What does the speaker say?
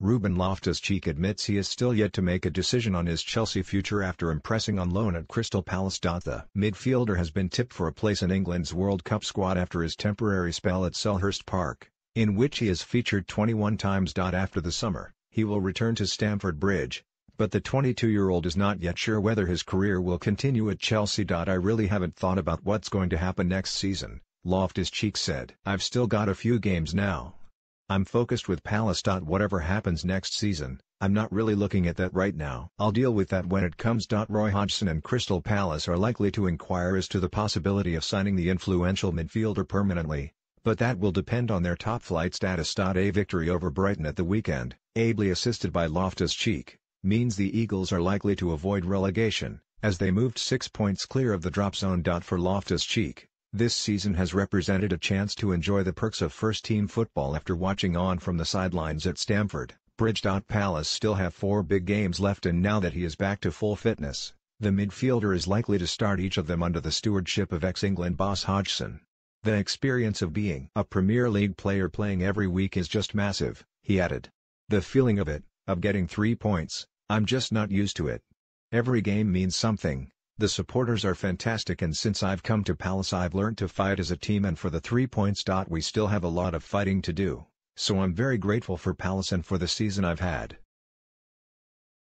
Ruben Loftus-Cheek admits he is still yet to make a decision on his Chelsea future after impressing on loan at Crystal Palace. The midfielder has been tipped for a place in England's World Cup squad after his temporary spell at Selhurst Park, in which he is featured 21 times. After the summer, he will return to Stamford Bridge, but the 22-year-old is not yet sure whether his career will continue at Chelsea. I really haven't thought about what's going to happen next season, Loftus-Cheek said. I've still got a few games now. I'm focused with Palace. Whatever happens next season, I'm not really looking at that right now. I'll deal with that when it comes. Roy Hodgson and Crystal Palace are likely to inquire as to the possibility of signing the influential midfielder permanently, but that will depend on their top-flight status. A victory over Brighton at the weekend, ably assisted by Loftus-Cheek, means the Eagles are likely to avoid relegation, as they moved 6 points clear of the drop zone. For Loftus-Cheek, this season has represented a chance to enjoy the perks of first-team football after watching on from the sidelines at Stamford Bridge. Palace still have 4 big games left, and now that he is back to full fitness, the midfielder is likely to start each of them under the stewardship of ex-England boss Hodgson. The experience of being a Premier League player playing every week is just massive, he added. The feeling of it, of getting 3 points, I'm just not used to it. Every game means something, the supporters are fantastic, and since I've come to Palace I've learned to fight as a team and for the 3 points. We still have a lot of fighting to do, so I'm very grateful for Palace and for the season I've had.